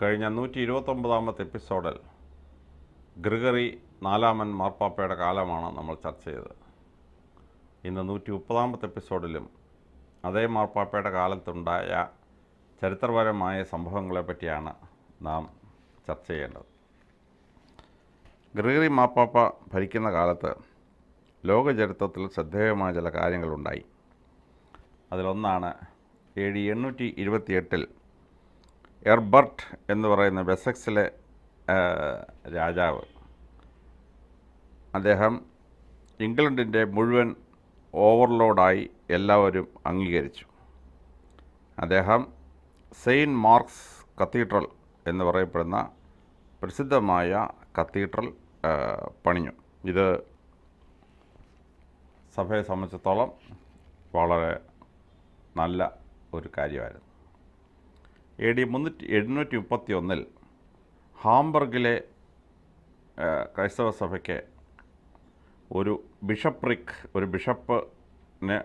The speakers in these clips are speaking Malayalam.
കഴിഞ്ഞ 129-ാമത്തെ എപ്പിസോഡിൽ ഗ്രിഗറി നാലാമൻ മാർപ്പാപ്പയുടെ കാലമാണ് നമ്മൾ ചർച്ച ചെയ്തത്. ഇന്ന് 130-ാമത്തെ എപ്പിസോഡിലും അതേ മാർപ്പാപ്പയുടെ കാലത്തുണ്ടായ ചരിത്രപരമായ സംഭവങ്ങളെപ്പറ്റിയാണ് നാം ചർച്ച ചെയ്യേണ്ടത്. ഗ്രിഗറി മാർപ്പാപ്പ ഭരിക്കുന്ന കാലത്ത് ലോകചരിത്രത്തിൽ ശ്രദ്ധേയമായ ചില കാര്യങ്ങളുണ്ടായി. അതിലൊന്നാണ് AD 828 എർബർട്ട് എന്ന് പറയുന്ന വെസെക്സിലെ രാജാവ്. അദ്ദേഹം ഇംഗ്ലണ്ടിൻ്റെ മുഴുവൻ ഓവർലോഡായി എല്ലാവരും അംഗീകരിച്ചു. അദ്ദേഹം സെയിൻറ്റ് മാർക്സ് കത്തീഡ്രൽ എന്ന് പറയപ്പെടുന്ന പ്രസിദ്ധമായ കത്തീഡ്രൽ പണിഞ്ഞു. ഇത് സഭയെ സംബന്ധിച്ചിടത്തോളം വളരെ നല്ല ഒരു കാര്യമായിരുന്നു. AD 831 ഹാംബർഗിലെ ക്രൈസ്തവ സഭയ്ക്ക് ഒരു ബിഷപ്പിനെ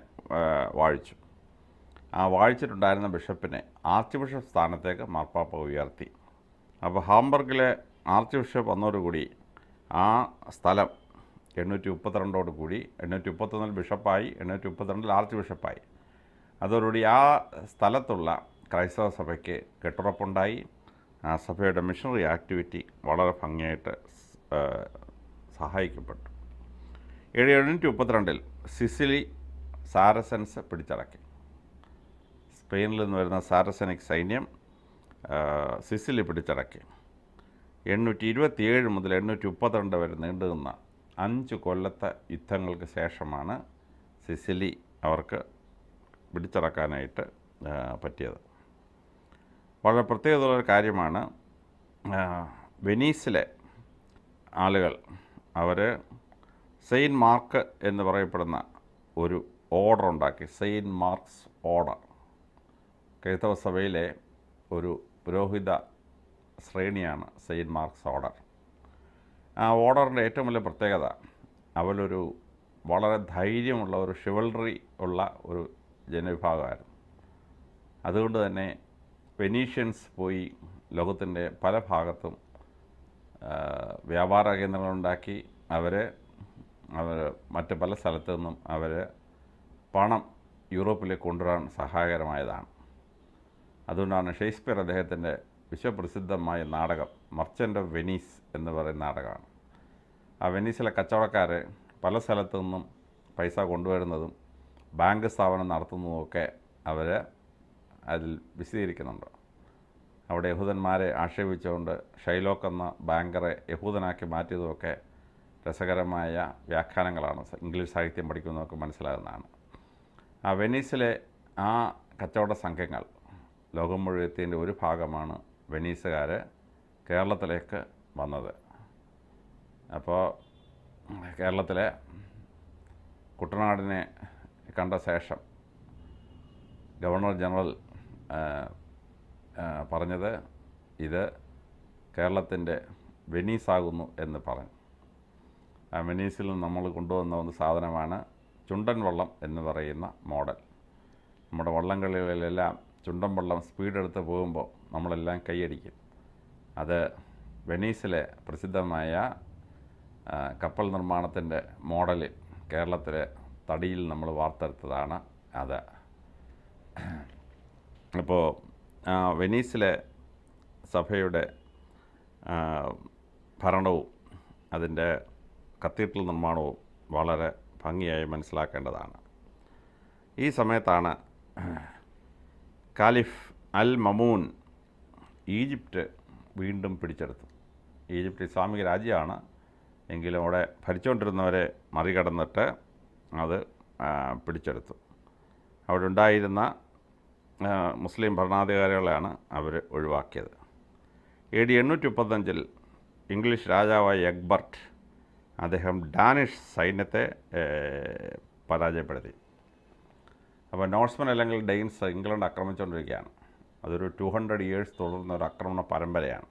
വാഴിച്ചു. ആ വാഴിച്ചിട്ടുണ്ടായിരുന്ന ബിഷപ്പിനെ ആർച്ച് ബിഷപ്പ് സ്ഥാനത്തേക്ക് മാർപ്പാപ്പ ഉയർത്തി. അപ്പോൾ ഹാംബർഗിലെ ആർച്ച് ബിഷപ്പ് വന്നതോടുകൂടി ആ സ്ഥലം 832-ഓടുകൂടി 831 ബിഷപ്പായി, 832 ആർച്ച് ബിഷപ്പായി. അതോടുകൂടി ആ സ്ഥലത്തുള്ള ക്രൈസ്തവ സഭയ്ക്ക് കെട്ടുറപ്പുണ്ടായി. ആ സഭയുടെ മിഷണറി ആക്ടിവിറ്റി വളരെ ഭംഗിയായിട്ട് സഹായിക്കപ്പെട്ടു. AD 832 സിസിലി സാരസൻസ് പിടിച്ചടക്കി. സ്പെയിനിൽ നിന്ന് വരുന്ന സാരസനിക് സൈന്യം സിസിലി പിടിച്ചടക്കി. 827 മുതൽ 832 വരെ നീണ്ടുനിന്ന 5 കൊല്ലത്തെ യുദ്ധങ്ങൾക്ക് ശേഷമാണ് സിസിലി അവർക്ക് പിടിച്ചടക്കാനായിട്ട് പറ്റിയത്. വളരെ പ്രത്യേകതയുള്ളൊരു കാര്യമാണ്, വെനീസിലെ ആളുകൾ അവർ സെയിൻറ്റ് മാർക്ക് എന്ന് പറയപ്പെടുന്ന ഒരു ഓർഡർ ഉണ്ടാക്കി. സെയിൻറ്റ് മാർക്സ് ഓർഡർ ക്രൈസ്തവ സഭയിലെ ഒരു പുരോഹിത ശ്രേണിയാണ് സെയിൻറ്റ് മാർക്സ് ഓർഡർ. ആ ഓർഡറിൻ്റെ ഏറ്റവും വലിയ പ്രത്യേകത, അവരൊരു വളരെ ധൈര്യമുള്ള ഒരു ഷിവൽറി ഉള്ള ഒരു ജനവിഭാഗമായിരുന്നു. അതുകൊണ്ട് തന്നെ വെനീഷ്യൻസ് പോയി ലോകത്തിൻ്റെ പല ഭാഗത്തും വ്യാപാര കേന്ദ്രങ്ങളുണ്ടാക്കി. അവർ മറ്റ് പല സ്ഥലത്തു നിന്നും അവർ പണം യൂറോപ്പിലേക്ക് കൊണ്ടുവരാൻ സഹായകരമായതാണ്. അതുകൊണ്ടാണ് ഷേക്സ്പിയർ അദ്ദേഹത്തിൻ്റെ വിശ്വപ്രസിദ്ധമായ നാടകം മർച്ചൻ്റ് ഓഫ് വെനീസ് എന്ന് പറയുന്ന നാടകമാണ്. ആ വെനീസിലെ കച്ചവടക്കാർ പല സ്ഥലത്തു നിന്നും പൈസ കൊണ്ടുവരുന്നതും ബാങ്ക് സ്ഥാപനം നടത്തുന്നതുമൊക്കെ അവർ അതിൽ വിശദീകരിക്കുന്നുണ്ട്. അവിടെ യഹൂദന്മാരെ ആക്ഷേപിച്ചുകൊണ്ട് ഷൈലോക്ക് എന്ന ബാങ്കറെ യഹൂദനാക്കി മാറ്റിയതുമൊക്കെ രസകരമായ വ്യാഖ്യാനങ്ങളാണ്. ഇംഗ്ലീഷ് സാഹിത്യം പഠിക്കുന്നതൊക്കെ മനസ്സിലാകുന്നതാണ്. ആ വെനീസിലെ ആ കച്ചവട സംഘങ്ങൾ ലോകം മുഴുവത്തിൻ്റെ ഒരു ഭാഗമാണ് വെനീസുകാർ കേരളത്തിലേക്ക് വന്നത്. അപ്പോൾ കേരളത്തിലെ കുട്ടനാടിനെ കണ്ട ശേഷം ഗവർണർ ജനറൽ പറഞ്ഞത് ഇത് കേരളത്തിൻ്റെ വെനീസാകുന്നു എന്ന് പറഞ്ഞു. ആ വെനീസിൽ നമ്മൾ കൊണ്ടുവന്ന ഒരു സാധനമാണ് ചുണ്ടൻ വള്ളം എന്ന് പറയുന്ന മോഡൽ. നമ്മുടെ വള്ളംകളികളിലെല്ലാം ചുണ്ടൻ വള്ളം സ്പീഡെടുത്ത് പോകുമ്പോൾ നമ്മളെല്ലാം കൈയടിക്കും. അത് വെനീസിലെ പ്രസിദ്ധമായ കപ്പൽ നിർമ്മാണത്തിൻ്റെ മോഡലിൽ കേരളത്തിലെ തടിയിൽ നമ്മൾ വാർത്തെടുത്തതാണ് അത്. അപ്പോൾ വെനീസിലെ സഭയുടെ ഭരണവും അതിൻ്റെ കത്തീഡ്രൽ നിർമ്മാണവും വളരെ ഭംഗിയായി മനസ്സിലാക്കേണ്ടതാണ്. ഈ സമയത്താണ് കാലിഫ് അൽ മമൂൻ ഈജിപ്റ്റ് വീണ്ടും പിടിച്ചെടുത്തു. ഈജിപ്റ്റ് ഇസ്ലാമിക രാജ്യമാണ് എങ്കിലും അവിടെ ഭരിച്ചുകൊണ്ടിരുന്നവരെ മറികടന്നിട്ട് അത് പിടിച്ചെടുത്തു. അവിടെ ഉണ്ടായിരുന്ന മുസ്ലിം ഭരണാധികാരികളെയാണ് അവർ ഒഴിവാക്കിയത്. AD 835 ഇംഗ്ലീഷ് രാജാവായ എഗ്ബർട്ട് അദ്ദേഹം ഡാനിഷ് സൈന്യത്തെ പരാജയപ്പെടുത്തി. അപ്പോൾ നോർസ്മെൻ അല്ലെങ്കിൽ ഡെയിൻസ് ഇംഗ്ലണ്ട് ആക്രമിച്ചുകൊണ്ടിരിക്കുകയാണ്. അതൊരു 200 years തുടർന്ന ഒരു ആക്രമണ പരമ്പരയാണ്.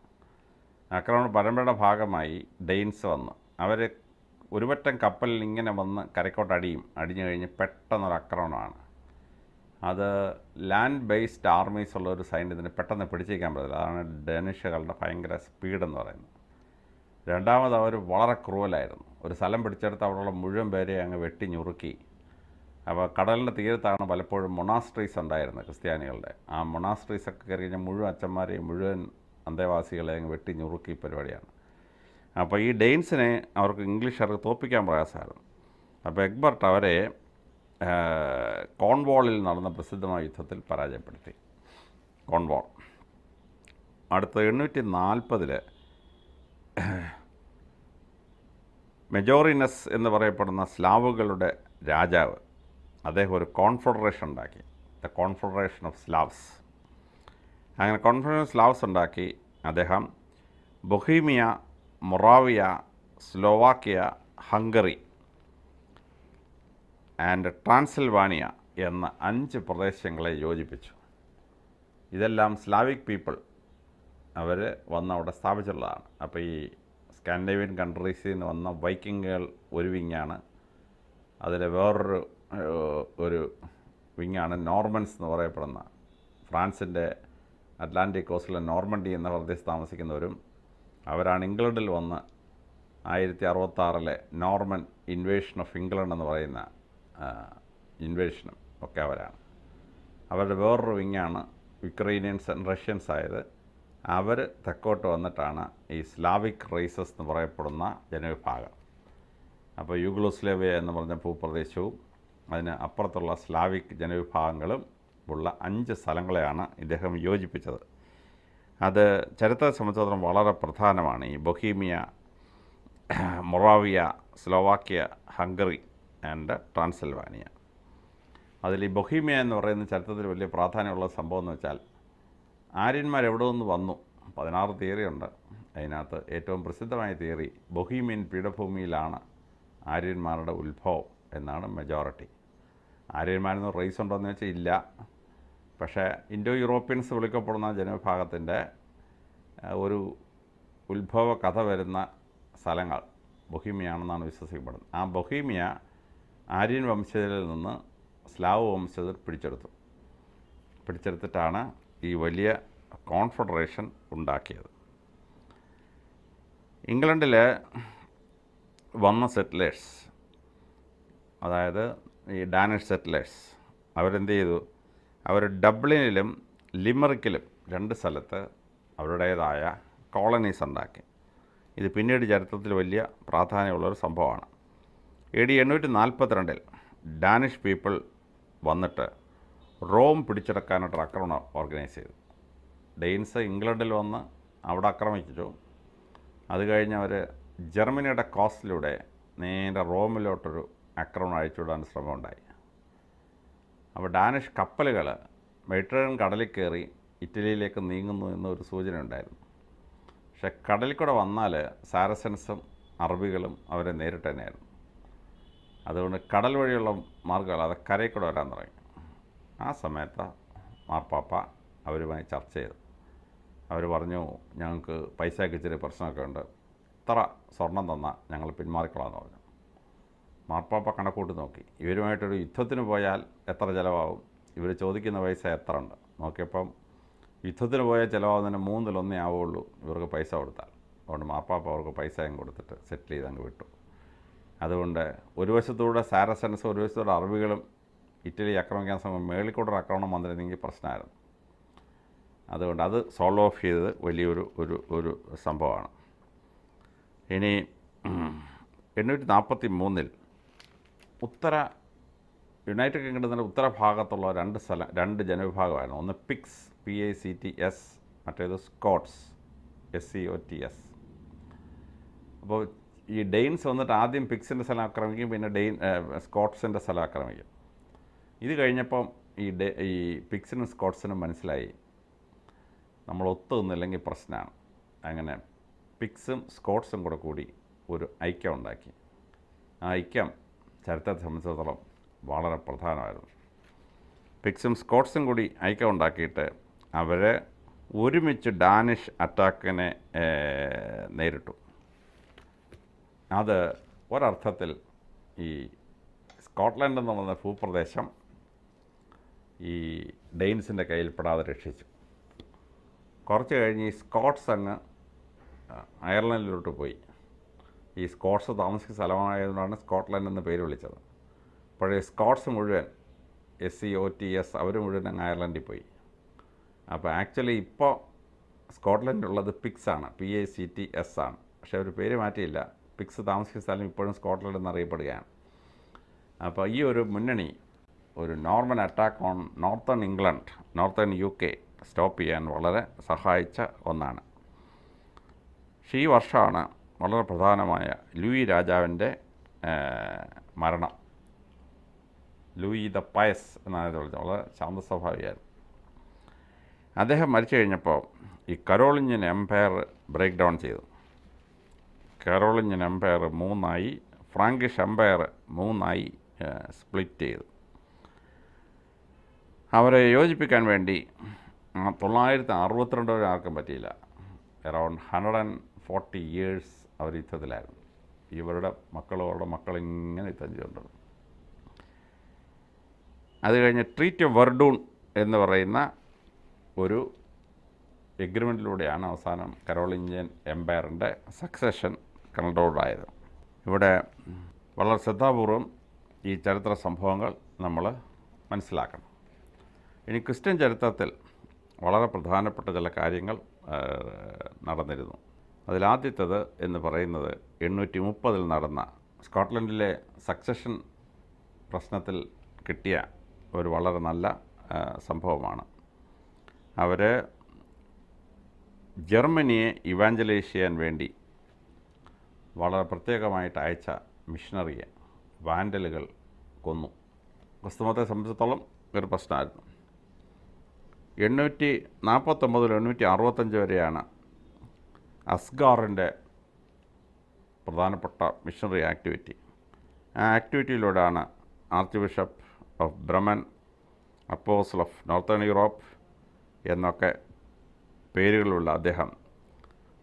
ആക്രമണ പരമ്പരയുടെ ഭാഗമായി ഡെയിൻസ് വന്ന് അവർ ഒരുപറ്റം കപ്പലിൽ ഇങ്ങനെ വന്ന് കരക്കോട്ടടിയും. അടിഞ്ഞു കഴിഞ്ഞ് പെട്ടെന്നൊരു ആക്രമണമാണ്. ആ That land-based army is a sign that the Danish speed. They are very cruel. If you have a problem, you can't get a problem. If you have a problem, you can't get a problem. Cornwall is not the President Parajapati. Cornwall. At the unit in Alpadre Majorinus in the Varapana Slavogal Raja. They were a confederation. The confederation of Slavs. And a confederation of Slavs and Daki, Adeham, Bohemia, Moravia, Slovakia, Hungary. And Transylvania in the Anchi Pradeshangla Yojipichu. Idellam Slavic people are one of the Savajala, a Scandinavian countries in one of Viking Urvingiana, other were Urvingiana Normans Noreprana, France and the Atlantic coastal and Normandy and this Tamasic in the room. Our an England one, Ayrtharotarle, Norman invasion of England and the Varena. Invasion ഒക്കെ അവരാണ് അവരുടെ വേറൊരു വിങ്ങാണ് യുക്രൈനിയൻസ് ആൻഡ് റഷ്യൻസ് ആയത് അവർ തെക്കോട്ട് വന്നിട്ടാണ് ഈ സ്ലാവിക് റേസസ് എന്ന് പറയപ്പെടുന്ന ജനവിഭാഗം അപ്പോൾ യൂഗ്ലോസ്ലേവിയ എന്ന് പറഞ്ഞ ഭൂപ്രദേശവും അതിന് അപ്പുറത്തുള്ള സ്ലാവിക് ജനവിഭാഗങ്ങളും ഉള്ള അഞ്ച് സ്ഥലങ്ങളെയാണ് ഇദ്ദേഹം യോജിപ്പിച്ചത് അത് ചരിത്ര സംബന്ധം വളരെ പ്രധാനമാണ് ഈ Bohemia Moravia Slovakia Hungary and Transylvania. Adili Bohemia and Oren Chathavilli Prathana or Sambono Chal. I didn't my Revodon Vanu, Padanar theory under Ainata, Etom Presidamai theory, Bohemian Pidapumi Lana, I didn't marry Ulpo, another majority. I didn't marry the race on the Chilla Pasha Indo European Sulikapurna General Pagatenda Uru Ulpo Kathaverna Salangal, Bohemian Visasiban. And Bohemia. Aryan Vamshadil Nuna, Slavo Vamshadil Pritcherthu. Pritcherthatana, E. Velia Confederation Undaki. England one settlers, other Danish settlers. Our in the our Dublinilum, Limerickilum, Rendasalata, Avadaya, colonies Sandaki. This Pinid Jarthatil Velia, Prathana Sambavana. Danish people won Rome Pidichakana Trakarana organized. Danes England alone, Avadakaramicho, Adagaina Germany at a costly day, named a Rome lotter, Akronaichud and Slavondai. Our Danish couple, Mediterranean Cadalicary, Italy like a Ningan in the Sujan and Dile. Shakadalicodavanale, Saracenism, Arbigalum, our narrator. That is கடல் வழிയുള്ള മാർഗ്ഗങ്ങൾ അത് കരയിൽ കൂടെ വരാൻ തുടങ്ങി ആ സമയത്ത് മാർപ്പാപ്പ അവരുമായി ചർച്ച ചെയ്തു അവർ പറഞ്ഞു ഞങ്ങൾക്ക് പൈസയ്ക്ക് ചെറിയ പ്രശ്നമൊക്കെ ഉണ്ട് ഇത്ര സ്വർണം തന്ന ഞങ്ങൾ പിന്മാറിക്കളാന്ന് പറഞ്ഞു മാർപ്പാപ്പ കണക്കൂട്ടി നോക്കി ഇവരുമായിട്ട് ഒരു യുദ്ധത്തിന് പോയാൽ എത്ര ചിലവാകും ഇവർ ചോദിക്കുന്ന പൈസ എത്ര ഉണ്ട് നോക്കിയപ്പോൾ യുദ്ധത്തിന് പോയാൽ ചിലവാകുന്നതിന് മൂന്നിൽ ഒന്നേ ആവുള്ളൂ ഇവർക്ക് പൈസ കൊടുത്താൽ അതുകൊണ്ട് മാർപ്പാപ്പ അവർക്ക് പൈസയും കൊടുത്തിട്ട് സെറ്റിൽ ചെയ്ത് അങ്ങ് വിട്ടു അതുകൊണ്ട് ഒരു വശത്തോടെ സാരസൻസ് ഒരു വശത്തോടെ അറബികളും ഇറ്റലി ആക്രമിക്കാൻ സമയം മേളിക്കൂടെ ആക്രമണം വന്നിരുന്നെങ്കിൽ പ്രശ്നമായിരുന്നു അതുകൊണ്ട് അത് സോൾവ് ഓഫ് ചെയ്തത് വലിയൊരു ഒരു ഒരു സംഭവമാണ് ഇനി 1843 ഉത്തര യുണൈറ്റഡ് കിംഗ്ഡത്തിൻ്റെ ഉത്തര ഭാഗത്തുള്ള രണ്ട് ജനവിഭാഗമായിരുന്നു ഒന്ന് പിക്സ് PICTS മറ്റേത് സ്കോട്ട്സ് SCOTS അപ്പോൾ ഈ ഡെയിൻസ് വന്നിട്ട് ആദ്യം പിക്സിൻ്റെ സ്ഥലം ആക്രമിക്കും പിന്നെ സ്കോട്ട്സിൻ്റെ സ്ഥലം ആക്രമിക്കും ഇത് കഴിഞ്ഞപ്പം ഈ പിക്സിനും സ്കോട്ട്സിനും മനസ്സിലായി നമ്മൾ ഒത്തുനിന്നില്ലെങ്കിൽ പ്രശ്നമാണ് അങ്ങനെ പിക്സും സ്കോട്ട്സും കൂടെ കൂടി ഒരു ഐക്യം ഉണ്ടാക്കി ആ ഐക്യം ചരിത്രത്തെ സംബന്ധിച്ചിടത്തോളം വളരെ പ്രധാനമായിരുന്നു പിക്സും സ്കോട്ട്സും കൂടി ഐക്യം ഉണ്ടാക്കിയിട്ട് അവരെ ഒരുമിച്ച് ഡാനിഷ് അറ്റാക്കിനെ നേരിട്ടു Another what Arthatil E Scotland and the Fu Pradesham ഈ ഡെയിൻസിൻ്റെ കയ്യിൽപ്പെടാതെ രക്ഷിച്ചു. കുറച്ച് കഴിഞ്ഞ് ഈ സ്കോട്ട്സ് അങ്ങ് അയർലൻഡിലോട്ട് പോയി. ഈ സ്കോട്ട്സ് താമസിക്കുന്ന സ്ഥലമായതുകൊണ്ടാണ് സ്കോട്ട്ലൻഡ് എന്ന പേര് വിളിച്ചത്. അപ്പോഴേ സ്കോട്ട്സ് മുഴുവൻ SCOTS അവർ മുഴുവൻ അങ്ങ് അയർലൻഡിൽ പോയി. അപ്പോൾ ആക്ച്വലി ഇപ്പോൾ സ്കോട്ട്ലൻഡിലുള്ളത് പിക്സാണ്, PACTS ആണ്. പക്ഷേ അവർ പേര് മാറ്റിയില്ല. പിക്സ് താമസിക്കുന്ന സ്ഥലം ഇപ്പോഴും സ്കോട്ട്ലൻഡ് എന്നറിയപ്പെടുകയാണ്. അപ്പോൾ ഈ ഒരു മുന്നണി ഒരു Norman attack on northern England, northern UK stop ചെയ്യാൻ വളരെ സഹായിച്ച ഒന്നാണ്. പക്ഷേ ഈ വർഷമാണ് വളരെ പ്രധാനമായ ലൂയി രാജാവിൻ്റെ മരണം. ലൂയി ദ പയസ് എന്നാണ് വിളിച്ചത്. വളരെ ശാന്തസ്വഭാവിയായിരുന്നു. അദ്ദേഹം മരിച്ചു കഴിഞ്ഞപ്പോൾ ഈ കരോളിഞ്ചൻ എംപയർ ബ്രേക്ക് ഡൗൺ ചെയ്തു. കരോളിഞ്ചൻ എംപയർ മൂന്നായി, ഫ്രാങ്കിഷ് എംപയർ മൂന്നായി സ്പ്ലിറ്റ് ചെയ്തു. അവരെ യോജിപ്പിക്കാൻ വേണ്ടി 962 വരെ ആർക്കും പറ്റിയില്ല. അറൗണ്ട് 140 years അവർ യുദ്ധത്തിലായിരുന്നു. ഇവരുടെ മക്കളോടെ മക്കളിങ്ങനെ യുദ്ധം ചെയ്തുകൊണ്ടത്. അത് കഴിഞ്ഞ് ട്രീറ്റ് ഓഫ് വെർഡൂൺ എന്ന് പറയുന്ന ഒരു എഗ്രിമെൻറ്റിലൂടെയാണ് അവസാനം കരോളിഞ്ചൻ എംപയറിൻ്റെ സക്സഷൻ കൺട്രോൾഡായത്. ഇവിടെ വളരെ ശ്രദ്ധാപൂർവം ഈ ചരിത്ര സംഭവങ്ങൾ നമ്മൾ മനസ്സിലാക്കണം. ഇനി ക്രിസ്ത്യൻ ചരിത്രത്തിൽ വളരെ പ്രധാനപ്പെട്ട ചില കാര്യങ്ങൾ നടന്നിരുന്നു. അതിലാദ്യത്തേത് എന്ന് പറയുന്നത് 830 നടന്ന സ്കോട്ട്ലൻഡിലെ സക്സഷൻ പ്രശ്നത്തിൽ കിട്ടിയ ഒരു വളരെ നല്ല സംഭവമാണ്. അവർ ജർമ്മനിയെ ഇവാഞ്ചലൈസ് ചെയ്യാൻ വേണ്ടി വളരെ പ്രത്യേകമായിട്ട് അയച്ച മിഷണറിയെ വാൻഡലുകൾ കൊന്നു. ക്രിസ്തുമതത്തെ സംബന്ധിച്ചിടത്തോളം ഒരു പ്രശ്നമായിരുന്നു. 849 മുതൽ 865 വരെയാണ് അസ്ഗാറിൻ്റെ പ്രധാനപ്പെട്ട മിഷണറി ആക്ടിവിറ്റി. ആ ആക്ടിവിറ്റിയിലൂടെയാണ് archbishop of Bremen, apostle of northern Europe എന്നൊക്കെ പേരുകളുള്ള അദ്ദേഹം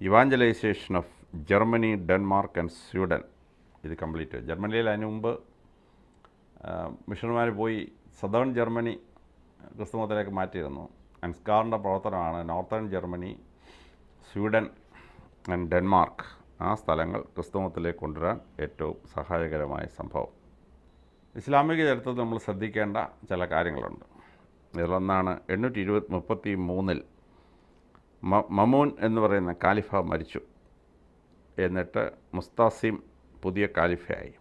evangelisation of Germany, Denmark and Sweden ഇത് കംപ്ലീറ്റ് ചെയ്തു. ജർമ്മനിയിൽ അതിന് മുമ്പ് മിഷണറിമാർ പോയി സദേൺ ജർമ്മനി ക്രിസ്തുമതത്തിലേക്ക് മാറ്റിയിരുന്നു. അൻസ്കാറിൻ്റെ പ്രവർത്തനമാണ് northern Germany, Sweden and Denmark ആ സ്ഥലങ്ങൾ ക്രിസ്തുമതത്തിലേക്ക് കൊണ്ടുവരാൻ ഏറ്റവും സഹായകരമായ സംഭവം. ഇസ്ലാമിക ചരിത്രത്തിൽ നമ്മൾ ശ്രദ്ധിക്കേണ്ട ചില കാര്യങ്ങളുണ്ട്. ഇതിലൊന്നാണ് 833 മമൂൻ എന്ന് പറയുന്ന കാലിഫ മരിച്ചു. എന്നിട്ട് മുസ്താസിം പുതിയ കാലിഫയായി.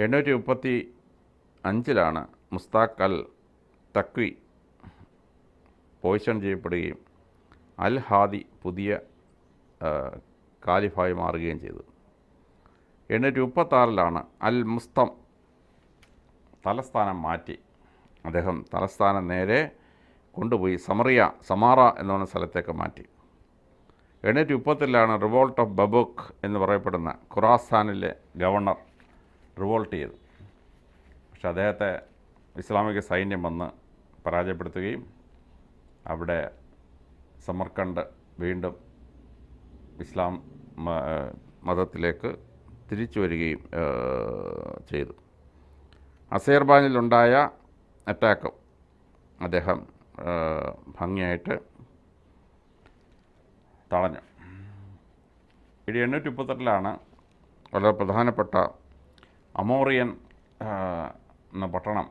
835 മുസ്താഖ് അൽ തക്വി പോയിസൺ ചെയ്യപ്പെടുകയും അൽ ഹാദി പുതിയ കാലിഫായി മാറുകയും ചെയ്തു. 836 അൽ മുസ്തം തലസ്ഥാനം മാറ്റി. അദ്ദേഹം തലസ്ഥാനം നേരെ കൊണ്ടുപോയി സമാറ എന്ന് പറഞ്ഞ സ്ഥലത്തേക്ക് മാറ്റി. 837 റിവോൾട്ട് ഓഫ് ബബൂക്ക് എന്ന് പറയപ്പെടുന്ന ഖുറാസാനിലെ ഗവർണർ റിവോൾട്ട് ചെയ്തു. പക്ഷെ അദ്ദേഹത്തെ ഇസ്ലാമിക സൈന്യം വന്ന് പരാജയപ്പെടുത്തുകയും അവിടെ സമർക്കണ്ട് വീണ്ടും ഇസ്ലാം മതത്തിലേക്ക് തിരിച്ചു വരികയും ചെയ്തു. അസേർബാനിലുണ്ടായ അറ്റാക്കും അദ്ദേഹം ഭംഗിയായിട്ട് തടഞ്ഞു. ഇത് 838 വളരെ പ്രധാനപ്പെട്ട അമോറിയൻ എന്ന പട്ടണം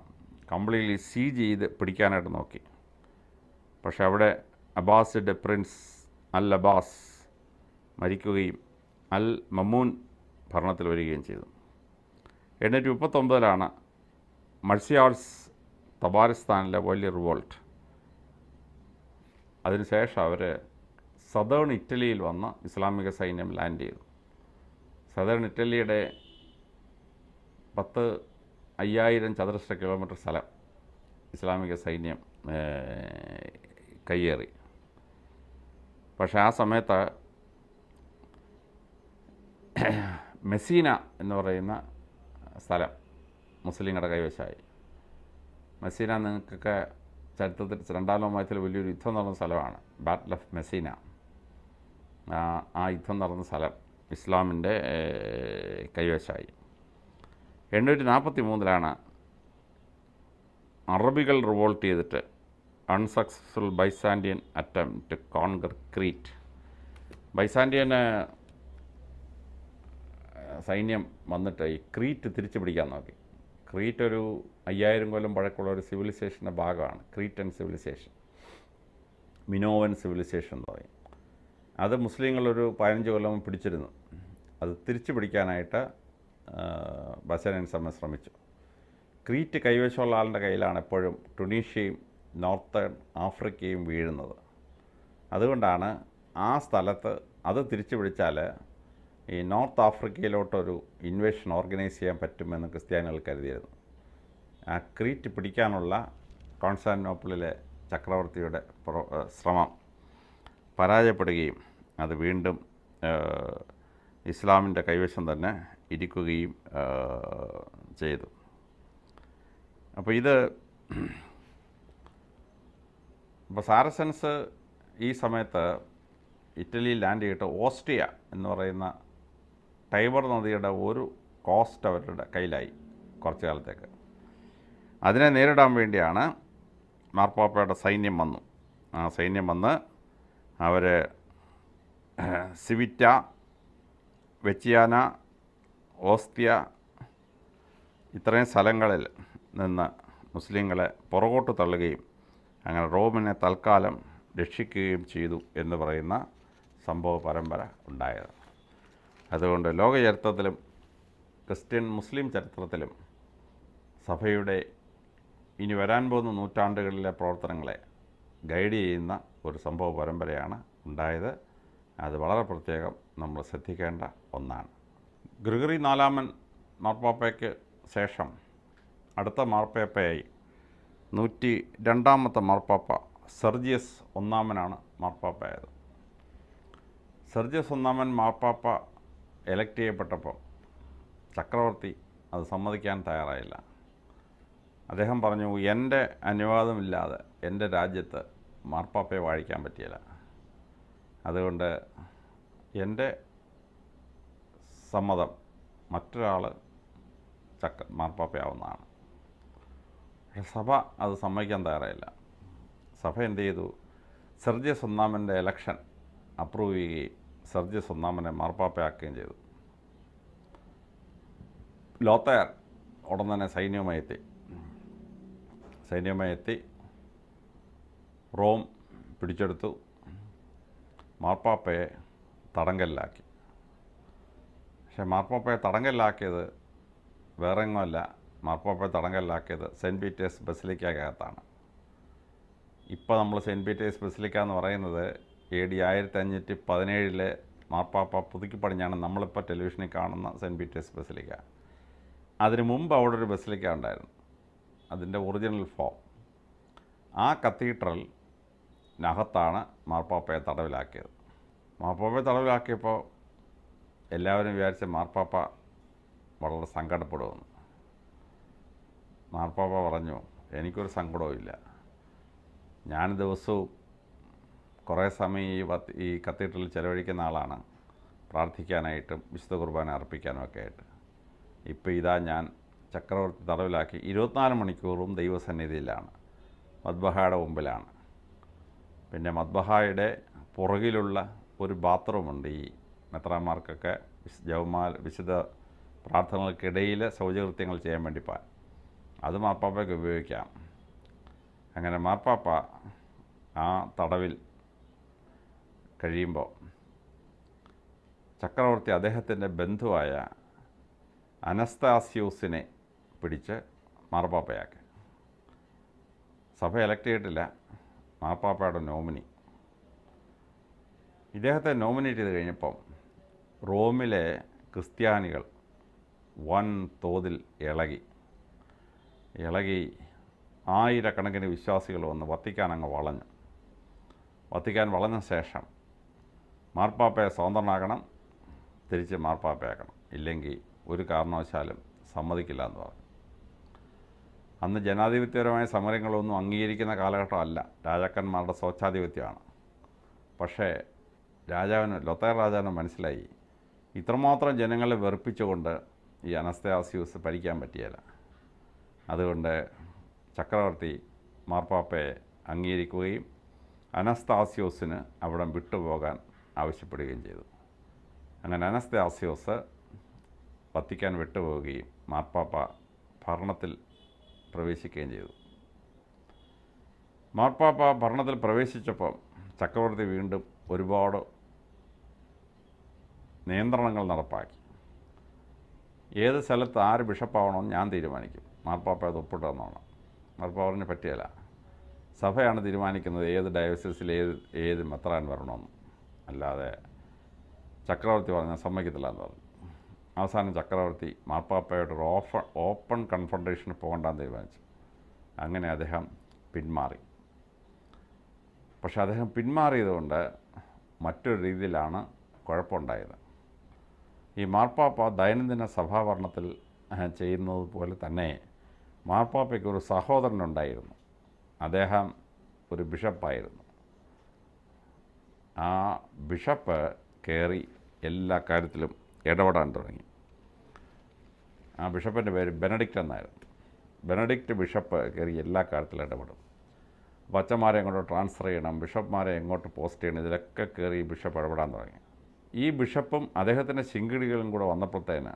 കംപ്ലീറ്റ്ലി സീജ് ചെയ്ത് പിടിക്കാനായിട്ട് നോക്കി. പക്ഷെ അവിടെ അബ്ബാസിഡ് പ്രിൻസ് അൽ അബ്ബാസ് മരിക്കുകയും അൽ മമൂൻ ഭരണത്തിൽ വരികയും ചെയ്തു. 839 മർസിയാൾസ് തബാരിസ്ഥാനിലെ വലിയ റിവോൾട്ട്. അതിനുശേഷം അവർ സദേൺ ഇറ്റലിയിൽ വന്ന ഇസ്ലാമിക സൈന്യം ലാൻഡ് ചെയ്തു. സദേൺ ഇറ്റലിയുടെ 10,000 ചതുരശ്ര കിലോമീറ്റർ സ്ഥലം ഇസ്ലാമിക സൈന്യം കയ്യേറി. പക്ഷേ ആ സമയത്ത് മെസീന എന്ന് പറയുന്ന സ്ഥലം മുസ്ലിങ്ങളുടെ കൈവശമായി. മെസീന നിങ്ങൾക്കൊക്കെ ചരിത്രത്തിൽ II ലോകമഹായുദ്ധത്തിൽ വലിയൊരു യുദ്ധം നടന്ന സ്ഥലമാണ്, ബാറ്റിൽ ഓഫ് മെസീന. ആ യുദ്ധം നടന്ന സ്ഥലം ഇസ്ലാമിൻ്റെ കൈവശമായി. 843 അറബികൾ റിവോൾട്ട് ചെയ്തിട്ട് unsuccessful Byzantine attempt to conquer Crete. ബൈസാൻഡിയന് സൈന്യം വന്നിട്ട് ഈ ക്രീറ്റ് തിരിച്ചു പിടിക്കാൻ നോക്കി. ക്രീറ്റ് ഒരു 5000 കൊല്ലം പഴക്കമുള്ള ഒരു സിവിലൈസേഷൻ്റെ ഭാഗമാണ് ക്രീറ്റൻ സിവിലൈസേഷൻ, മിനോവൻ സിവിലൈസേഷൻ എന്ന് പറയും. അത് മുസ്ലിങ്ങളൊരു 15 കൊല്ലം പിടിച്ചിരുന്നു. അത് തിരിച്ചു പിടിക്കാനായിട്ട് ബൈസാൻഡിയൻ സൈന്യം ശ്രമിച്ചു. ക്രീറ്റ് കൈവശമുള്ള ആളുടെ കയ്യിലാണ് എപ്പോഴും ടുണീഷ്യയും നോർത്തേൺ ആഫ്രിക്കയും വീഴുന്നത്. അതുകൊണ്ടാണ് ആ സ്ഥലത്ത് അത് തിരിച്ചു പിടിച്ചാൽ ഈ നോർത്ത് ആഫ്രിക്കയിലോട്ടൊരു ഇൻവേഷൻ ഓർഗനൈസ് ചെയ്യാൻ പറ്റുമെന്ന് ക്രിസ്ത്യാനികൾ കരുതിയിരുന്നു. ആ ക്രീറ്റ് പിടിക്കാനുള്ള കോൺസ്റ്റാന്റിനോപ്പിളിലെ ചക്രവർത്തിയുടെ ശ്രമം പരാജയപ്പെടുകയും അത് വീണ്ടും ഇസ്ലാമിൻ്റെ കൈവശം തന്നെ ഇരിക്കുകയും ചെയ്തു. അപ്പോൾ സാരസൻസ് ഈ സമയത്ത് ഇറ്റലിയിൽ ലാൻഡ് ചെയ്തിട്ട് ഓസ്ട്രിയ എന്ന് പറയുന്ന ടൈബർ നദിയുടെ ഒരു കോസ്റ്റ് അവരുടെ കയ്യിലായി കുറച്ച് കാലത്തേക്ക്. അതിനെ നേരിടാൻ വേണ്ടിയാണ് മാർപ്പാപ്പയുടെ സൈന്യം വന്നു. ആ സൈന്യം വന്ന് അവർ സിവിറ്റ, വെച്ചിയാന, ഓസ്റ്റിയ ഇത്രയും സ്ഥലങ്ങളിൽ നിന്ന് മുസ്ലിങ്ങളെ പുറകോട്ട് തള്ളുകയും അങ്ങനെ റോമിനെ തൽക്കാലം രക്ഷിക്കുകയും ചെയ്തു എന്ന് പറയുന്ന സംഭവ പരമ്പര ഉണ്ടായത്. അതുകൊണ്ട് ലോക ചരിത്രത്തിലും ക്രിസ്ത്യൻ മുസ്ലിം ചരിത്രത്തിലും സഭയുടെ ഇനി വരാൻ പോകുന്ന നൂറ്റാണ്ടുകളിലെ പ്രവർത്തനങ്ങളെ ഗൈഡ് ചെയ്യുന്ന ഒരു സംഭവ പരമ്പരയാണ് ഉണ്ടായത്. അത് വളരെ പ്രത്യേകം നമ്മൾ ശ്രദ്ധിക്കേണ്ട ഒന്നാണ്. ഗ്രിഗറി 4 മാർപ്പാപ്പയ്ക്ക് ശേഷം അടുത്ത മാർപ്പാപ്പയായി 102 മാർപ്പാപ്പ സെർജിയസ് I മാർപ്പാപ്പയായത്. സെർജിയസ് I മാർപ്പാപ്പ എലക്റ്റ് ചെയ്യപ്പെട്ടപ്പോൾ ചക്രവർത്തി അത് സമ്മതിക്കാൻ തയ്യാറായില്ല. അദ്ദേഹം പറഞ്ഞു, എൻ്റെ അനുവാദമില്ലാതെ എൻ്റെ രാജ്യത്ത് മാർപ്പാപ്പയെ വാഴിക്കാൻ പറ്റിയില്ല, അതുകൊണ്ട് എൻ്റെ സമ്മതം മറ്റൊരാൾ മാർപ്പാപ്പയാവുന്നതാണ്. സഭ അത് സമ്മതിക്കാൻ തയ്യാറായില്ല. സഭ എന്ത് ചെയ്തു? സെർജിയസ് I എലക്ഷൻ അപ്രൂവ് ചെയ്യുകയും സെർജിയസ് I മാർപ്പാപ്പയാക്കുകയും ചെയ്തു. ലോത്തയർ ഉടൻ തന്നെ സൈന്യവുമായി എത്തി റോം പിടിച്ചെടുത്തു. മാർപ്പാപ്പയെ തടങ്കലിലാക്കി. പക്ഷേ മാർപ്പാപ്പയെ തടങ്കലിലാക്കിയത് വേറെ എങ്ങുമല്ല, മാർപ്പാപ്പയെ തടങ്കലിലാക്കിയത് സെൻറ്റ് പീറ്റേഴ്സ് ബസിലിക്കകത്താണ്. ഇപ്പോൾ നമ്മൾ സെൻറ്റ് പീറ്റേഴ്സ് ബസിലിക്ക എന്ന് പറയുന്നത് AD 1517 മാർപ്പാപ്പ പുതുക്കി പണിഞ്ഞാണ് നമ്മളിപ്പോൾ ടെലിവിഷനിൽ കാണുന്ന സെൻറ്റ് പീറ്റേഴ്സ് ബസിലിക്ക. അതിന് മുമ്പ് അവിടെ ഒരു ബസിലിക്ക ഉണ്ടായിരുന്നു, അതിൻ്റെ ഒറിജിനൽ ഫോം. ആ കത്തീഡ്രലിനകത്താണ് മാർപ്പാപ്പയെ തടവിലാക്കിയത്. മാർപ്പാപ്പയെ തടവിലാക്കിയപ്പോൾ എല്ലാവരും വിചാരിച്ച മാർപ്പാപ്പ വളരെ സങ്കടപ്പെടുമെന്ന്. മാർപ്പാപ്പ പറഞ്ഞു, എനിക്കൊരു സങ്കടവുമില്ല, ഞാൻ ദിവസവും കുറേ സമയം ഈ കത്തീഡ്രലിൽ ചിലവഴിക്കുന്ന ആളാണ്, പ്രാർത്ഥിക്കാനായിട്ടും വിശുദ്ധ കുർബാന അർപ്പിക്കാനുമൊക്കെ ആയിട്ട്. ഇപ്പോൾ ഇതാ ഞാൻ ചക്രവർത്തി തടവിലാക്കി 24 മണിക്കൂറും ദൈവസന്നിധിയിലാണ്, മദ്ബഹായുടെ മുമ്പിലാണ്. പിന്നെ മദ്ബഹായുടെ പുറകിലുള്ള ഒരു ബാത്റൂമുണ്ട്, ഈ മെത്രാന്മാർക്കൊക്കെ വിശുദ്ധ പ്രാർത്ഥനകൾക്കിടയിൽ ശൗചകൃത്യങ്ങൾ ചെയ്യാൻ വേണ്ടി പാൻ. അത് മാർപ്പാപ്പയ്ക്ക് ഉപയോഗിക്കാം. അങ്ങനെ മാർപ്പാപ്പ ആ തടവിൽ കഴിയുമ്പോൾ ചക്രവർത്തി അദ്ദേഹത്തിൻ്റെ ബന്ധുവായ അനസ്താസ്യൂസിനെ പിടിച്ച് മാർപ്പാപ്പയാക്കി. സഭ എലക്റ്റ് ചെയ്തിട്ടില്ല, മാർപ്പാപ്പയുടെ നോമിനി. ഇദ്ദേഹത്തെ നോമിനേറ്റ് ചെയ്ത് കഴിഞ്ഞപ്പം റോമിലെ ക്രിസ്ത്യാനികൾ വൻ തോതിൽ ഇളകി ആയിരക്കണക്കിന് വിശ്വാസികൾ വന്ന് വത്തിക്കാൻ വളഞ്ഞ ശേഷം മാർപ്പാപ്പയെ സ്വതന്ത്രനാക്കണം, തിരിച്ച് മാർപ്പാപ്പയാക്കണം, ഇല്ലെങ്കിൽ ഒരു കാരണവശാലും സമ്മതിക്കില്ല എന്ന് പറഞ്ഞു. അന്ന് ജനാധിപത്യപരമായ സമരങ്ങളൊന്നും അംഗീകരിക്കുന്ന കാലഘട്ടമല്ല, രാജാക്കന്മാരുടെ സ്വച്ഛാധിപത്യമാണ്. പക്ഷേ ലൊത്തേർ രാജാവിന് മനസ്സിലായി, ഇത്രമാത്രം ജനങ്ങളെ വെറുപ്പിച്ചുകൊണ്ട് ഈ അനസ്താസ്യൂസ് ഭരിക്കാൻ പറ്റിയില്ല. അതുകൊണ്ട് ചക്രവർത്തി മാർപ്പാപ്പയെ അംഗീകരിക്കുകയും അനസ്താസ്യോസിന് അവിടം വിട്ടുപോകാൻ ആവശ്യപ്പെടുകയും ചെയ്തു. അങ്ങനെ അനസ്താസ്യോസ് വത്തിക്കാൻ വിട്ടുപോവുകയും മാർപ്പാപ്പ ഭരണത്തിൽ പ്രവേശിക്കുകയും ചെയ്തു. മാർപ്പാപ്പ ഭരണത്തിൽ പ്രവേശിച്ചപ്പോൾ ചക്രവർത്തി വീണ്ടും ഒരുപാട് നിയന്ത്രണങ്ങൾ നടപ്പാക്കി. ഏത് സ്ഥലത്ത് ആര് ബിഷപ്പാവണമെന്ന് ഞാൻ തീരുമാനിക്കും. മാർപ്പാപ്പ അത് ഒപ്പിട്ട് തന്നോണം. മാർപ്പാപ്പറിന് പറ്റിയല്ല, സഭയാണ് തീരുമാനിക്കുന്നത് ഏത് ഡയോസിസിൽ ഏത് മെത്രാൻ വരണമെന്ന്. അല്ലാതെ ചക്രവർത്തി പറഞ്ഞാൽ സമ്മതിക്കത്തില്ല എന്ന് പറഞ്ഞു. അവസാനം ചക്രവർത്തി മാർപ്പാപ്പയോടൊരു ഓപ്പൺ കൺഫ്രണ്ടേഷന് പോകണ്ടെന്ന് തീരുമാനിച്ചു. അങ്ങനെ അദ്ദേഹം പിന്മാറി. പക്ഷെ അദ്ദേഹം പിന്മാറിയതുകൊണ്ട് മറ്റൊരു രീതിയിലാണ് കുഴപ്പമുണ്ടായത്. ഈ മാർപ്പാപ്പ ദൈനംദിന സഭാഭരണത്തിൽ ചെയ്യുന്നത് പോലെ തന്നെ മാർപ്പാപ്പയ്ക്ക് ഒരു സഹോദരനുണ്ടായിരുന്നു. അദ്ദേഹം ഒരു ബിഷപ്പായിരുന്നു. ആ ബിഷപ്പ് കയറി എല്ലാ കാര്യത്തിലും ഇടപെടാൻ തുടങ്ങി. ആ ബിഷപ്പിൻ്റെ പേര് ബെനഡിക്റ്റ് എന്നായിരുന്നു. ബെനഡിക്റ്റ് ബിഷപ്പ് കയറി എല്ലാ കാര്യത്തിലും ഇടപെടും. അച്ഛന്മാരെ എങ്ങോട്ട് ട്രാൻസ്ഫർ ചെയ്യണം, ബിഷപ്പ്മാരെ എങ്ങോട്ട് പോസ്റ്റ് ചെയ്യണം, ഇതിലൊക്കെ കയറി ബിഷപ്പ് ഇടപെടാൻ തുടങ്ങി. ഈ ബിഷപ്പും അദ്ദേഹത്തിൻ്റെ ശിങ്കിടികളും കൂടെ വന്നപ്പോഴത്തേന്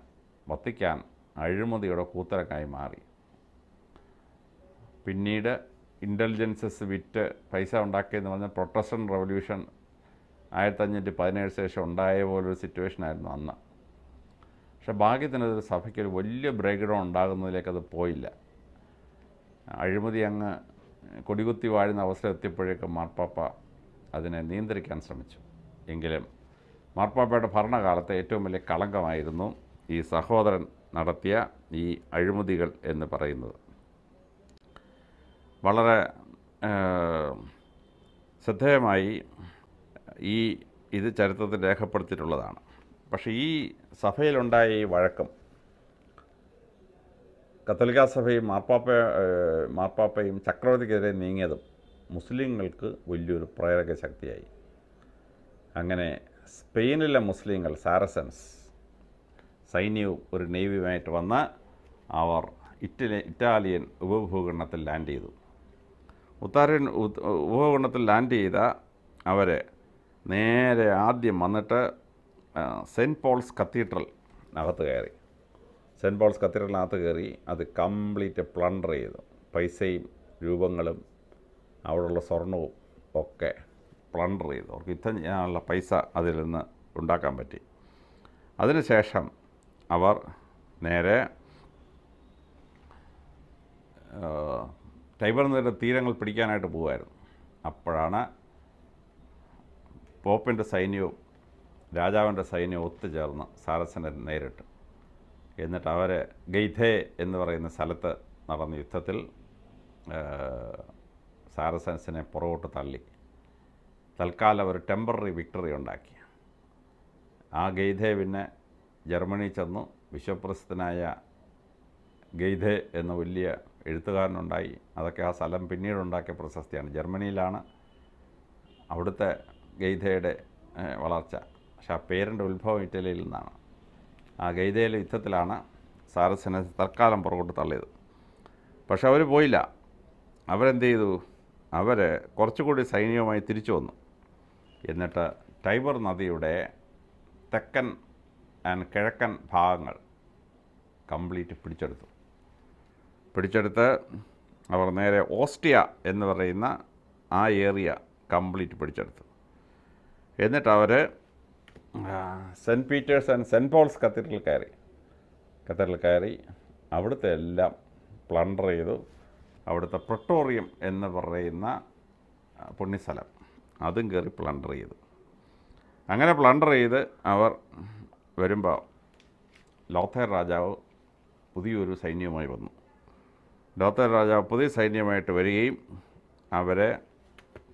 വത്തിക്കാൻ അഴിമതിയുടെ കൂത്തരക്കായി മാറി. പിന്നീട് ഇൻ്റലിജൻസസ് വിറ്റ് പൈസ ഉണ്ടാക്കിയെന്ന് പറഞ്ഞാൽ പ്രൊട്ടസ്റ്റൻ്റ് റവല്യൂഷൻ 1517 ശേഷം ഉണ്ടായ പോലൊരു സിറ്റുവേഷനായിരുന്നു അന്ന്. പക്ഷെ ഭാഗ്യത്തിനൊരു സഭയ്ക്കൊരു വലിയ ബ്രേക്ക് ഡൗൺ ഉണ്ടാകുന്നതിലേക്കത് പോയില്ല. അഴിമതി അങ്ങ് കൊടികുത്തി വാഴുന്ന അവസരം എത്തിയപ്പോഴേക്ക് മാർപ്പാപ്പ അതിനെ നിയന്ത്രിക്കാൻ ശ്രമിച്ചു. എങ്കിലും മാർപ്പാപ്പയുടെ ഭരണകാലത്തെ ഏറ്റവും വലിയ കളങ്കമായിരുന്നു ഈ സഹോദരൻ നടത്തിയ ഈ അഴിമതികൾ എന്ന് പറയുന്നത്. വളരെ ശ്രദ്ധേയമായി ഇത് ചരിത്രത്തിൽ രേഖപ്പെടുത്തിയിട്ടുള്ളതാണ്. പക്ഷേ ഈ സഭയിലുണ്ടായ ഈ വഴക്കം കത്തോലിക്കാ സഭയും മാർപ്പാപ്പയും ചക്രവർത്തിക്കെതിരെ നീങ്ങിയതും മുസ്ലിങ്ങൾക്ക് വലിയൊരു പ്രേരക ശക്തിയായി. അങ്ങനെ സ്പെയിനിലെ മുസ്ലിങ്ങൾ, സാരസൻസ് സൈന്യവും ഒരു നേവിയുമായിട്ട് വന്ന് അവർ ഇറ്റാലിയൻ ഉപഭൂഖണ്ഡത്തിൽ ലാൻഡ് ചെയ്തു. ഉത്താരൻ ഉപഭൂഖണ്ഡത്തിൽ ലാൻഡ് ചെയ്ത അവർ നേരെ ആദ്യം വന്നിട്ട് സെൻറ്റ് പോൾസ് കത്തീഡ്രലിനകത്ത് കയറി. സെൻറ്റ് പോൾസ് കത്തീഡ്രലിനകത്ത് കയറി അത് കംപ്ലീറ്റ് പ്ലണ്ടർ ചെയ്തു. പൈസയും രൂപങ്ങളും അവിടെയുള്ള സ്വർണവും ഒക്കെ പ്ലണ്ടർ ചെയ്തു. അവർക്ക് യുദ്ധം ചെയ്യാനുള്ള പൈസ അതിൽ നിന്ന് ഉണ്ടാക്കാൻ പറ്റി. അതിനുശേഷം അവർ നേരെ ടൈബർ നദിയുടെ തീരങ്ങൾ പിടിക്കാനായിട്ട് പോവുമായിരുന്നു. അപ്പോഴാണ് പോപ്പിൻ്റെ സൈന്യവും രാജാവിൻ്റെ സൈന്യവും ഒത്തുചേർന്ന് സാരസനെ നേരിട്ട്, എന്നിട്ട് അവരെ ഗെയ്ഥേ എന്ന് പറയുന്ന സ്ഥലത്ത് നടന്ന യുദ്ധത്തിൽ സാരസൻസിനെ പുറകോട്ട് തള്ളി. തൽക്കാലം ഒരു ടെമ്പററി വിക്ടറി ഉണ്ടാക്കി. ആ ഗെയ്ഥേ പിന്നെ ജർമ്മനി ചെന്നു. വിശ്വപ്രസിദ്ധനായ ഗെയ്ഥേ എന്ന വലിയ എഴുത്തുകാരനുണ്ടായി. അതൊക്കെ ആ സ്ഥലം പിന്നീടുണ്ടാക്കിയ പ്രശസ്തിയാണ്. ജർമ്മനിയിലാണ് അവിടുത്തെ ഗെയ്ഥയുടെ വളർച്ച. പക്ഷെ ആ പേരിൻ്റെ ഉത്ഭവം ഇറ്റലിയിൽ നിന്നാണ്. ആ ഗെയ്ഥയിലെ യുദ്ധത്തിലാണ് സാരസനെ തൽക്കാലം പുറകോട്ട് തള്ളിയത്. പക്ഷെ അവർ പോയില്ല. അവരെന്ത് ചെയ്തു? അവർ കുറച്ചുകൂടി സൈന്യവുമായി തിരിച്ചു വന്നു. എന്നിട്ട് ടൈബർ നദിയുടെ തെക്കൻ ആൻഡ് കിഴക്കൻ ഭാഗങ്ങൾ കംപ്ലീറ്റ് പിടിച്ചെടുത്തു. പിടിച്ചെടുത്ത് അവർ നേരെ ഓസ്ട്രിയ എന്ന് പറയുന്ന ആ ഏരിയ കംപ്ലീറ്റ് പിടിച്ചെടുത്തു. എന്നിട്ട് അവർ cent Peter's and cent Paul's കത്തീഡ്രലിൽ കയറി അവിടുത്തെ എല്ലാം പ്ലണ്ടർ ചെയ്തു. അവിടുത്തെ പ്രൊട്ടോറിയം എന്ന് പറയുന്ന പുണ്യസ്ഥലം അതും കയറി പ്ലണ്ടർ ചെയ്തു. അങ്ങനെ പ്ലണ്ടർ ചെയ്ത് അവർ വരുമ്പോൾ ലോത്തേർ രാജാവ് പുതിയൊരു സൈന്യവുമായി വന്നു. ലോത്തേർ രാജാവ് പുതിയ സൈന്യമായിട്ട് വരികയും അവരെ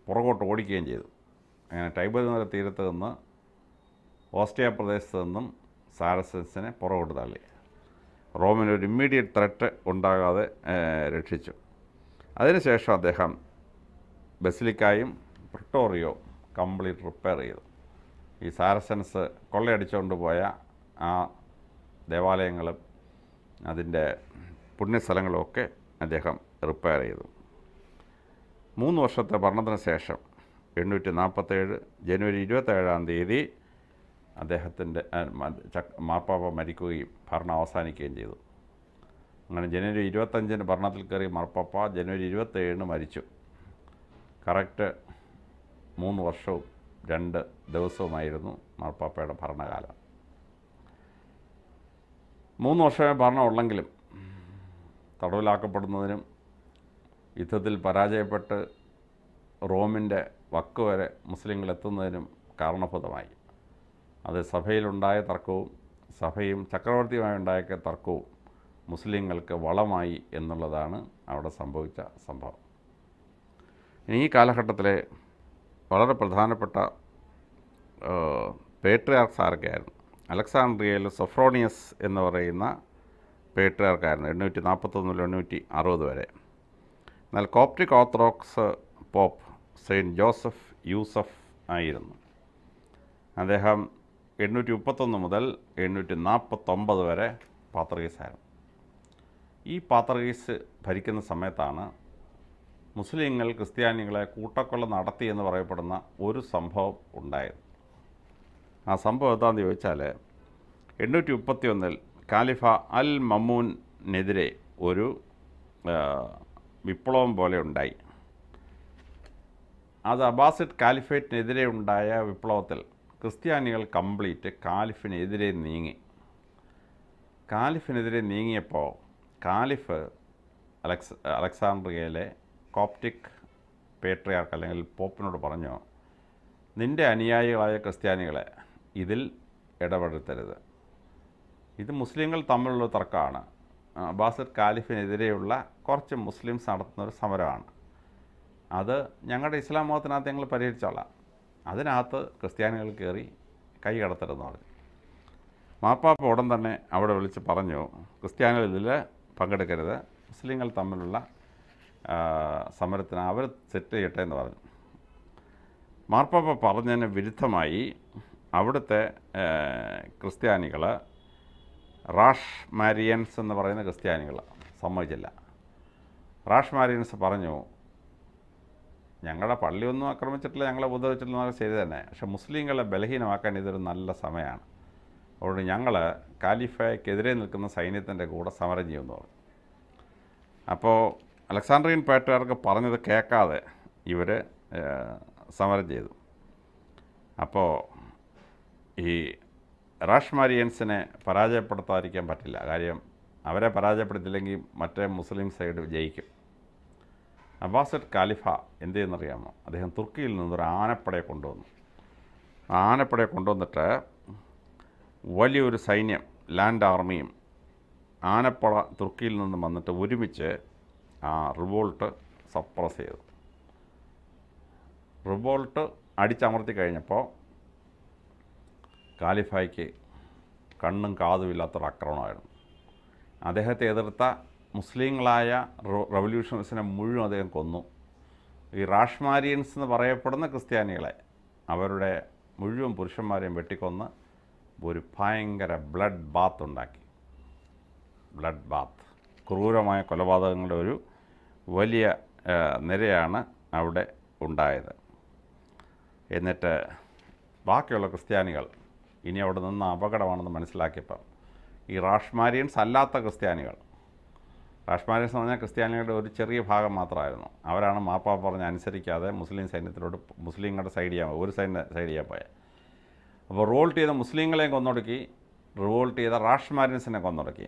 പുറകോട്ട് ഓടിക്കുകയും ചെയ്തു. അങ്ങനെ ടൈബർ നദിയുടെ തീരത്ത് നിന്ന് ഓസ്ട്രിയ പ്രദേശത്ത് നിന്നും സാരസൻസിനെ പുറകോട്ട് തള്ളി. റോമിന് ഒരു ഇമ്മീഡിയറ്റ് ത്രെറ്റ് ഉണ്ടാകാതെ രക്ഷിച്ചു. അതിനുശേഷം അദ്ദേഹം ബസിലിക്കായും പ്രിട്ടോറിയോ കംപ്ലീറ്റ് റിപ്പയർ ചെയ്തു. ഈ സാരസൻസ് കൊള്ളയടിച്ചുകൊണ്ട് പോയ ആ ദേവാലയങ്ങളും അതിൻ്റെ പുണ്യസ്ഥലങ്ങളുമൊക്കെ അദ്ദേഹം റിപ്പയർ ചെയ്തു. 3 വർഷത്തെ ഭരണത്തിന് ശേഷം 1847 ജനുവരി 27-ാം തീയതി അദ്ദേഹത്തിൻ്റെ മാർപ്പാപ്പ മരിക്കുകയും ഭരണം അവസാനിക്കുകയും ചെയ്തു. അങ്ങനെ ജനുവരി 25-ന് ഭരണത്തിൽ കയറിയ മാർപ്പാപ്പ ജനുവരി 27-ന് മരിച്ചു. കറക്റ്റ് 3 വർഷവും 2 ദിവസവുമായിരുന്നു മാർപ്പാപ്പയുടെ ഭരണകാലം. 3 വർഷമേ ഭരണമുള്ളെങ്കിലും തടവിലാക്കപ്പെടുന്നതിനും യുദ്ധത്തിൽ പരാജയപ്പെട്ട് റോമിൻ്റെ വക്ക് വരെ മുസ്ലിങ്ങളെത്തുന്നതിനും കാരണഭൂതമായി. അത് സഭയിലുണ്ടായ തർക്കവും സഭയും ചക്രവർത്തിയുമായുണ്ടായ തർക്കവും മുസ്ലിങ്ങൾക്ക് വളമായി എന്നുള്ളതാണ് അവിടെ സംഭവിച്ച സംഭവം. ഇനി ഈ കാലഘട്ടത്തിലെ വളരെ പ്രധാനപ്പെട്ട പേട്രിയാർക്സ് ആരൊക്കെയായിരുന്നു? അലക്സാണ്ട്രിയയിൽ സൊഫ്രോണിയസ് എന്ന് പറയുന്ന പേട്രിയാർക്കായിരുന്നു 841 മുതൽ 860 വരെ. എന്നാൽ Coptic Orthodox pop Saint Joseph Yusuf ആയിരുന്നു. അദ്ദേഹം 831 മുതൽ 849 വരെ പാത്രീസായിരുന്നു. ഈ പാത്രീസ് ഭരിക്കുന്ന സമയത്താണ് മുസ്ലിങ്ങൾ ക്രിസ്ത്യാനികളെ കൂട്ടക്കൊല നടത്തി എന്ന് പറയപ്പെടുന്ന ഒരു സംഭവം ഉണ്ടായത്. ആ സംഭവം എന്താണെന്ന് ചോദിച്ചാൽ 831-ൽ ഖാലിഫ അൽ മമൂനെതിരെ ഒരു വിപ്ലവം പോലെ ഉണ്ടായി. അത് അബ്ബാസിഡ് കാലിഫേറ്റിനെതിരെ ഉണ്ടായ വിപ്ലവത്തിൽ ക്രിസ്ത്യാനികൾ കംപ്ലീറ്റ് കാലിഫിനെതിരെ നീങ്ങി. കാലിഫിനെതിരെ നീങ്ങിയപ്പോൾ കാലിഫ് അലക്സാണ്ട്രിയയിലെ കോപ്റ്റിക് പേട്രിയാർക്ക് അല്ലെങ്കിൽ പോപ്പിനോട് പറഞ്ഞു, നിൻ്റെ അനുയായികളായ ക്രിസ്ത്യാനികളെ ഇതിൽ ഇടപെടുത്തരുത്, ഇത് മുസ്ലിങ്ങൾ തമ്മിലുള്ള തർക്കമാണ്, അബ്ബാസിഡ് കാലിഫിനെതിരെയുള്ള കുറച്ച് മുസ്ലിംസ് നടത്തുന്നൊരു സമരമാണ്, അത് ഞങ്ങളുടെ ഇസ്ലാം മതത്തിനകത്ത് ഞങ്ങൾ പരിഹരിച്ചോളാം, അതിനകത്ത് ക്രിസ്ത്യാനികൾ കയറി കൈ കടത്തരുതെന്ന് പറഞ്ഞു. മാപ്പാപ്പ ഉടൻ തന്നെ അവിടെ വിളിച്ച് പറഞ്ഞു, ക്രിസ്ത്യാനികൾ ഇതിൽ പങ്കെടുക്കരുത്, മുസ്ലിങ്ങൾ തമ്മിലുള്ള സമരത്തിന് അവർ സെറ്റ് ചെയ്യട്ടെ എന്ന് പറഞ്ഞു. മാർപ്പാപ്പ പറഞ്ഞതിന് വിരുദ്ധമായി അവിടുത്തെ ക്രിസ്ത്യാനികൾ, റാഷ് മാരിയൻസ് എന്ന് പറയുന്ന ക്രിസ്ത്യാനികൾ സമ്മതിച്ചില്ല. റാഷ് മാരിയൻസ് പറഞ്ഞു, ഞങ്ങളുടെ പള്ളിയൊന്നും ആക്രമിച്ചിട്ടില്ല, ഞങ്ങളെ ഉപദ്രവിച്ചിട്ടില്ലെന്നൊക്കെ ശരി തന്നെ, പക്ഷേ മുസ്ലിങ്ങളെ ബലഹീനമാക്കാൻ ഇതൊരു നല്ല സമയമാണ്, അതുകൊണ്ട് ഞങ്ങൾ കാലിഫയ്ക്കെതിരെ നിൽക്കുന്ന സൈന്യത്തിൻ്റെ കൂടെ സമരം ചെയ്യുമെന്ന് പറഞ്ഞു. അപ്പോൾ അലക്സാണ്ട്രിയൻ പേട്രിയാർക്ക് പറഞ്ഞത് കേൾക്കാതെ ഇവർ സമരം ചെയ്തു. അപ്പോൾ ഈ റാഷ് മാരിയൻസിനെ പരാജയപ്പെടുത്താതിരിക്കാൻ പറ്റില്ല, കാര്യം അവരെ പരാജയപ്പെടുത്തില്ലെങ്കിൽ മറ്റേ മുസ്ലിം സൈഡ് ജയിക്കും. അബ്ബാസിഡ് കാലിഫ എന്ത് ചെയ്യുന്നറിയാമോ? അദ്ദേഹം തുർക്കിയിൽ നിന്നൊരു ആനപ്പടയെ കൊണ്ടുവന്നു. ആനപ്പടയെ കൊണ്ടുവന്നിട്ട് വലിയൊരു സൈന്യം, ലാൻഡ് ആർമിയും ആനപ്പട തുർക്കിയിൽ നിന്നും വന്നിട്ട് ഒരുമിച്ച് ആ റിവോൾട്ട് സപ്രസ് ചെയ്തു. റിവോൾട്ട് അടിച്ചമർത്തി കഴിഞ്ഞപ്പോൾ കാലിഫയ്ക്ക് കണ്ണും കാതുമില്ലാത്തൊരു ആക്രമണമായിരുന്നു. അദ്ദേഹത്തെ എതിർത്ത മുസ്ലിങ്ങളായ റവല്യൂഷണറീസിനെ മുഴുവൻ അദ്ദേഹം കൊന്നു. ഈ റാഷ്മാരിയൻസ് എന്ന് പറയപ്പെടുന്ന ക്രിസ്ത്യാനികളെ അവരുടെ മുഴുവൻ പുരുഷന്മാരെയും വെട്ടിക്കൊന്ന് ഒരു ഭയങ്കര ബ്ലഡ് ബാത്ത് ഉണ്ടാക്കി. ബ്ലഡ് ബാത്ത്, ക്രൂരമായ കൊലപാതകങ്ങളുടെ ഒരു വലിയ നിരയാണ് അവിടെ ഉണ്ടായത്. എന്നിട്ട് ബാക്കിയുള്ള ക്രിസ്ത്യാനികൾ ഇനി അവിടെ നിന്ന് അപകടമാണെന്ന് മനസ്സിലാക്കിയപ്പം ഈ റാഷ്മാരിയൻസ് അല്ലാത്ത ക്രിസ്ത്യാനികൾ, റാഷ്മാരിയൻസ് എന്ന് പറഞ്ഞാൽ ക്രിസ്ത്യാനികളുടെ ഒരു ചെറിയ ഭാഗം മാത്രമായിരുന്നു, അവരാണ് മാപ്പാപ്പ പറഞ്ഞ് അനുസരിക്കാതെ മുസ്ലിം സൈന്യത്തിലോട്ട്, മുസ്ലിങ്ങളുടെ സൈഡ് ചെയ്യാൻ പോയി, ഒരു സൈഡ് ചെയ്യാൻ പോയത്. അപ്പോൾ റിവോൾട്ട് ചെയ്ത മുസ്ലിങ്ങളെയും കൊന്നൊടുക്കി, റിവോൾട്ട് ചെയ്ത റാഷ്മാരിയൻസിനെ കൊന്നൊടുക്കി.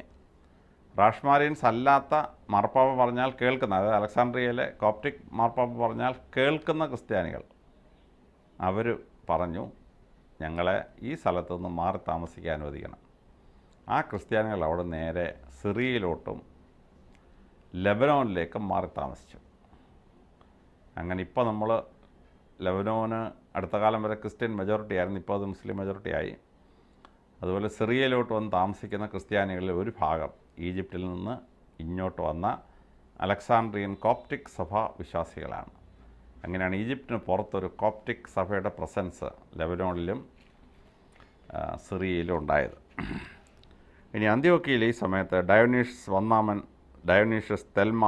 റാഷ്മാരിയൻസ് അല്ലാത്ത മാർപ്പാപ്പ പറഞ്ഞാൽ കേൾക്കുന്ന, അതായത് അലക്സാണ്ട്രിയയിലെ കോപ്റ്റിക് മാർപ്പാപ്പ പറഞ്ഞാൽ കേൾക്കുന്ന ക്രിസ്ത്യാനികൾ അവർ പറഞ്ഞു, ഞങ്ങളെ ഈ സ്ഥലത്തു നിന്ന് മാറി താമസിക്കാൻ അനുവദിക്കണം. ആ ക്രിസ്ത്യാനികൾ അവിടെ നേരെ സിറിയയിലോട്ടും ലെബനോനിലേക്കും മാറി താമസിച്ചു. അങ്ങനെ ഇപ്പോൾ നമ്മൾ ലെബനോന് അടുത്ത കാലം വരെ ക്രിസ്ത്യൻ മെജോറിറ്റി ആയിരുന്നു, ഇപ്പോൾ അത് മുസ്ലിം മെജോറിറ്റി ആയി. അതുപോലെ സിറിയയിലോട്ട് വന്ന് താമസിക്കുന്ന ക്രിസ്ത്യാനികളിൽ ഒരു ഭാഗം ഈജിപ്തിൽ നിന്ന് ഇങ്ങോട്ട് വന്ന അലക്സാണ്ട്രിയൻ കോപ്റ്റിക് സഭാ വിശ്വാസികളാണ്. അങ്ങനെയാണ് ഈജിപ്തിന് പുറത്തൊരു കോപ്റ്റിക് സഭയുടെ പ്രസൻസ് ലെബനോണിലും സിറിയയിലും ഉണ്ടായത്. ഇനി അന്ത്യോക്യയിൽ ഈ സമയത്ത് ഡയോണീഷ്യസ് തെൽമ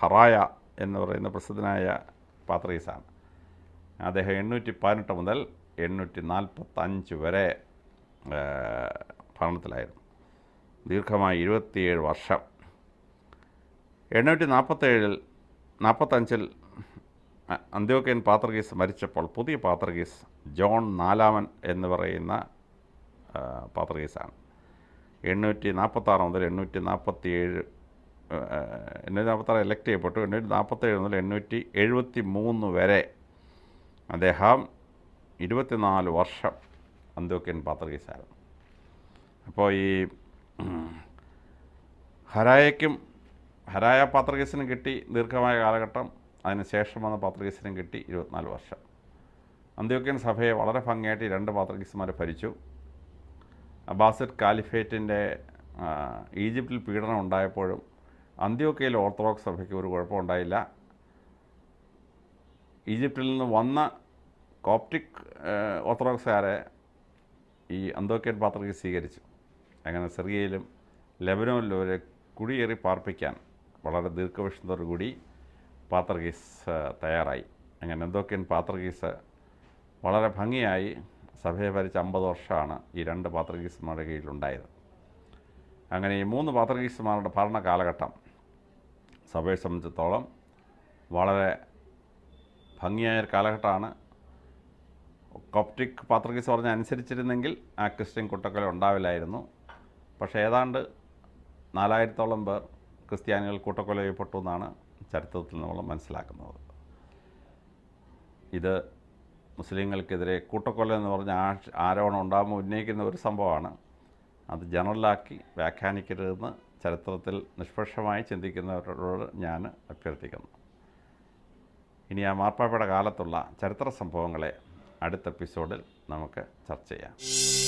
ഹറായ എന്ന് പറയുന്ന പ്രസിദ്ധനായ പാത്രീസാണ്. അദ്ദേഹം 818 മുതൽ 845 വരെ ഭരണത്തിലായിരുന്നു, ദീർഘമായി 27 വർഷം. 845-ൽ അന്ത്യോക്യൻ പാത്രീസ് മരിച്ചപ്പോൾ പുതിയ പാത്രീസ് ജോൺ നാലാമൻ എന്ന് പറയുന്ന പാത്രീസാണ്. 846 മുതൽ 847 846 എലക്ട് ചെയ്യപ്പെട്ടു. 847 മുതൽ 873 വരെ അദ്ദേഹം 24 വർഷം അന്ത്യോക്യൻ പാത്രീസായിരുന്നു. അപ്പോൾ ഈ ഹരായ പാത്രീസിനും കിട്ടി ദീർഘമായ കാലഘട്ടം, അതിനുശേഷം വന്ന പാത്രീസിനും കിട്ടി 24 വർഷം. അന്ത്യോക്യൻ സഭയെ വളരെ ഭംഗിയായിട്ട് 2 പാത്രീസുമാർ ഭരിച്ചു. അബ്ബാസിഡ് കാലിഫേറ്റിൻ്റെ ഈജിപ്തിൽ പീഡനം ഉണ്ടായപ്പോഴും അന്ത്യോക്യയിൽ ഓർത്തഡോക്സ് സഭയ്ക്ക് ഒരു കുഴപ്പമുണ്ടായില്ല. ഈജിപ്തിൽ നിന്ന് വന്ന കോപ്റ്റിക് ഓർത്തഡോക്സുകാരെ ഈ അന്ത്യോക്യൻ പാത്രീസ് സ്വീകരിച്ചു. അങ്ങനെ സിറിയയിലും ലെബനോനിലും ഒരു കുടിയേറി പാർപ്പിക്കാൻ വളരെ ദീർഘവീക്ഷണത്തോടുകൂടി പാത്രീസ് തയ്യാറായി. അങ്ങനെ അന്ത്യോക്യൻ പാത്രീസ് വളരെ ഭംഗിയായി സഭയെ ഭരിച്ച 50 വർഷമാണ് ഈ 2 പാത്രീസുമാരുടെ കീഴിലുണ്ടായത്. അങ്ങനെ ഈ 3 പാത്രീസുമാരുടെ ഭരണ കാലഘട്ടം സഭയെ സംബന്ധിച്ചിടത്തോളം വളരെ ഭംഗിയായൊരു കാലഘട്ടമാണ്. കോപ്റ്റിക് പാത്രീസ് പറഞ്ഞ് അനുസരിച്ചിരുന്നെങ്കിൽ ആ ക്രിസ്ത്യൻ കുട്ടക്കൊല ഉണ്ടാവില്ലായിരുന്നു. പക്ഷേ ഏതാണ്ട് 4000-ഓളം പേർ ക്രിസ്ത്യാനികൾ കൂട്ടക്കൊല ചെയ്യപ്പെട്ടു എന്നാണ് ചരിത്രത്തിൽ നമ്മൾ മനസ്സിലാക്കുന്നത്. ഇത് മുസ്ലിങ്ങൾക്കെതിരെ കൂട്ടക്കൊല എന്ന് പറഞ്ഞ ആരോപണം ഉണ്ടാകുമ്പോൾ ഉന്നയിക്കുന്ന ഒരു സംഭവമാണ്. അത് ജനറലാക്കി വ്യാഖ്യാനിക്കരുതെന്ന് ചരിത്രത്തിൽ നിഷ്പക്ഷമായി ചിന്തിക്കുന്നവരോട് ഞാൻ അഭ്യർത്ഥിക്കുന്നു. ഇനി ആ മാർപ്പാപ്പയുടെ കാലത്തുള്ള ചരിത്ര സംഭവങ്ങളെ അടുത്ത എപ്പിസോഡിൽ നമുക്ക് ചർച്ച ചെയ്യാം.